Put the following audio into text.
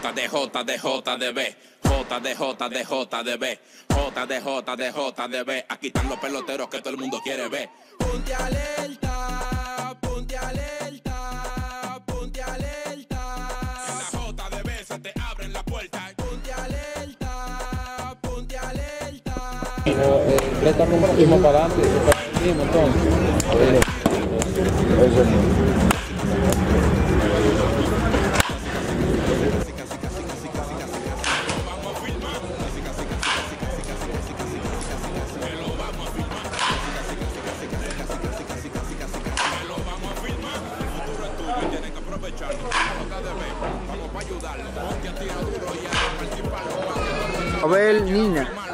JDB. JDB. Aquí están los peloteros que todo el mundo quiere ver. Ponte alerta, ponte alerta, ponte alerta. En la JDB se te abren la puerta. Ponte alerta, ponte alerta. Préstamo para mismo para adelante, entonces. Eso. Abel Nina.